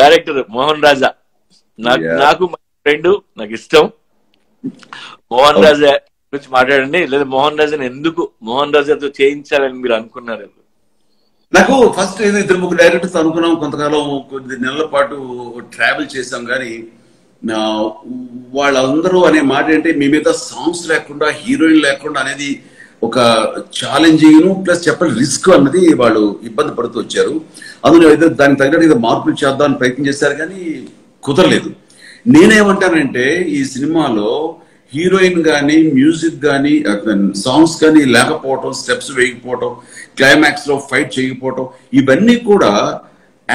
Director Mohan రాజా నాకు మా friend, నాకు ఇష్టం. మోహన్ రాజా గురించి మాట్లాడండి, లేదా మోహన్ రాజాని ఎందుకు మోహన్ రాజాతో చేయించాలని మీరు అనుకున్నారు? నాకు ఫస్ట్ ఏదో ఇద్దరు ముగ్గురు డైరెక్టర్స్ అనుకున్నాం, కొంతకాలం కొద్ది నెలల పాటు ట్రావెల్ చేసాం. కానీ వాళ్ళందరూ అనే మాట ఏంటంటే మీ మీద సాంగ్స్ లేకుండా హీరోయిన్ లేకుండా అనేది ఒక ఛాలెంజింగ్ ప్లస్ చెప్పాలి రిస్క్ అన్నది వాళ్ళు ఇబ్బంది పడుతూ వచ్చారు. అందులో ఇద్దరు దానికి తగ్గట్టు ఏదో మార్పులు చేద్దామని ప్రయత్నం చేశారు కానీ కుదరలేదు. నేనేమంటానంటే ఈ సినిమాలో హీరోయిన్ కానీ మ్యూజిక్ కానీ సాంగ్స్ కానీ లేకపోవటం, స్టెప్స్ వేయకపోవటం, క్లైమాక్స్ లో ఫైట్ చేయకపోవటం, ఇవన్నీ కూడా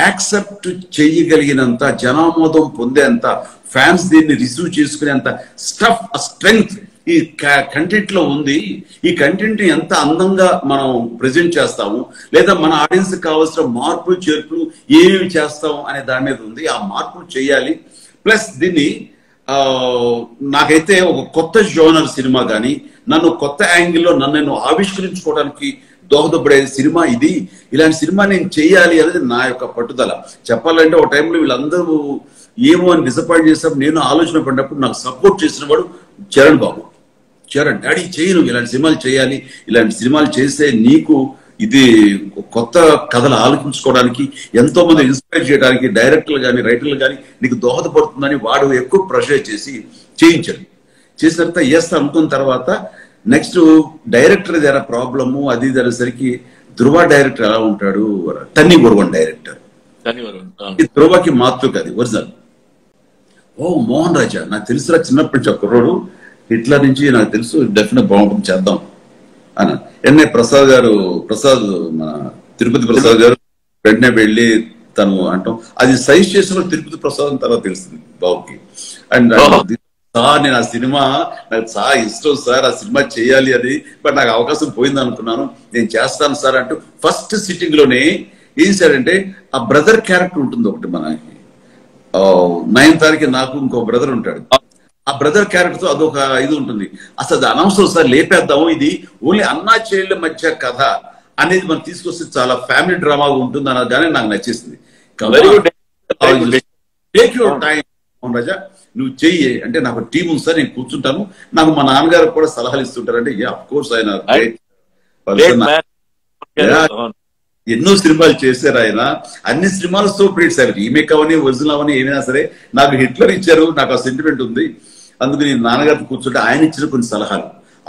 యాక్సెప్ట్ చేయగలిగినంత, జనామోదం పొందేంత, ఫ్యాన్స్ దీన్ని రిసీవ్ చేసుకునేంత స్టఫ్ స్ట్రెంగ్త్ ఈ కంటెంట్ లో ఉంది. ఈ కంటెంట్ ని ఎంత అందంగా మనం ప్రజెంట్ చేస్తాము, లేదా మన ఆడియన్స్ కావాల్సిన మార్పులు చేర్పులు ఏమి చేస్తాము అనే దాని మీద ఉంది. ఆ మార్పులు చేయాలి. ప్లస్ దీన్ని నాకైతే ఒక కొత్త జోనర్ సినిమా కానీ, నన్ను కొత్త యాంగిల్లో నన్ను ఆవిష్కరించుకోవడానికి దోహదపడే సినిమా ఇది. ఇలాంటి సినిమా నేను చేయాలి అనేది నా యొక్క పట్టుదల. చెప్పాలంటే ఒక టైంలో వీళ్ళందరూ ఏమో అని డిసప్పాయింట్ చేసినప్పుడు నేను ఆలోచన పడినప్పుడు నాకు సపోర్ట్ చేసిన వాడు చరణ్ బాబు. చరణ్ డాడీ చేయను, ఇలాంటి సినిమాలు చేయాలి, ఇలాంటి సినిమాలు చేస్తే నీకు ఇది కొత్త కథలు ఆలోచించుకోవడానికి, ఎంతో మంది ఇన్స్పైర్ చేయడానికి, డైరెక్టర్లు కానీ రైటర్లు కానీ నీకు దోహదపడుతుందని వాడు ఎక్కువ ప్రెషర్ చేసి చేయించాడు. చేసిన తర్వాత ఎస్ అనుకున్న తర్వాత నెక్స్ట్ డైరెక్టర్ ఏదైనా ప్రాబ్లము అది ఇది అనేసరికి ధృవ డైరెక్టర్ ఎలా ఉంటాడు, తన్ని గురువన్ డైరెక్టర్, ధృవకి మాతృక అది ఒరిజినల్. ఓ మోహన్ రాజా నాకు తెలుసురా చిన్నప్పటి నుంచి, ఒక్కరోడు హిట్లర్ నుంచి నాకు తెలుసు, డెఫినెట్ బాగుంటుంది చేద్దాం అని. ఎన్ఏ ప్రసాద్ గారు, మన తిరుపతి ప్రసాద్ గారు వెంటనే వెళ్ళి తను అంటాం అది సజెస్ట్ చేసిన తిరుపతి ప్రసాద్ అని తర్వాత తెలుస్తుంది బాబుకి. అండ్ సార్ నేను ఆ సినిమా నాకు చాలా ఇష్టం సార్, ఆ సినిమా చేయాలి అది, బట్ నాకు అవకాశం పోయింది అనుకున్నాను, నేను చేస్తాను సార్ అంటూ ఫస్ట్ సిట్టింగ్ లోనే ఏం చేశారంటే ఆ బ్రదర్ క్యారెక్టర్ ఉంటుంది ఒకటి మనకి, నయనతారకి నాకు ఇంకో బ్రదర్ ఉంటాడు, ఆ బ్రదర్ క్యారెక్టర్ తో అదొక ఇది ఉంటుంది. అసలు అది అనవసరం సార్, లేపేద్దాము, ఇది ఓన్లీ అన్నా చెల్లెళ్ళ మధ్య కథ అనేది మనం తీసుకొస్తే చాలా ఫ్యామిలీ డ్రామా ఉంటుంది అన్నది కానీ నాకు నచ్చేసింది. రాజా నువ్వు చెయ్యి అంటే నాకు టీం ఉంది సార్, నేను కూర్చుంటాను, నాకు మా నాన్నగారు కూడా సలహాలు ఇస్తుంటారు అంటే అఫ్ కోర్స్ ఆయన ఎన్నో సినిమాలు చేశారు. ఆయన అన్ని సినిమాలు సూపర్ హిట్స్ అవి, రీమేక్ అవని ఒరిజినల్ అవని ఏమైనా సరే. నాకు హిట్లర్ ఇచ్చారు, నాకు ఆ సెంటిమెంట్ ఉంది, అందుకని నాన్నగారితో కూర్చుంటే ఆయన ఇచ్చిన కొన్ని సలహాలు.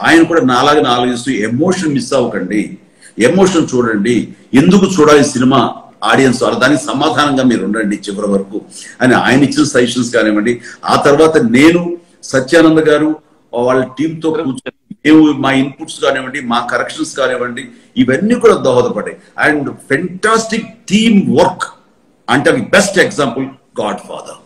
ఆయన కూడా నాలాగా ఆలోచిస్తూ ఎమోషన్ మిస్ అవ్వకండి, ఎమోషన్ చూడండి, ఎందుకు చూడాలి సినిమా ఆడియన్స్ వాళ్ళు, దానికి సమాధానంగా మీరు ఉండండి చివరి వరకు అని ఆయన ఇచ్చిన సజెషన్స్ కానివ్వండి. ఆ తర్వాత నేను సత్యానంద గారు వాళ్ళ టీంతో కూర్చొని మేము మా ఇన్పుట్స్ కానివ్వండి, మా కరెక్షన్స్ కానివ్వండి, ఇవన్నీ కూడా దోహదపడ్డాయి. అండ్ ఫెంటాస్టిక్ టీమ్ వర్క్ అంటే బెస్ట్ ఎగ్జాంపుల్ గాడ్ ఫాదర్.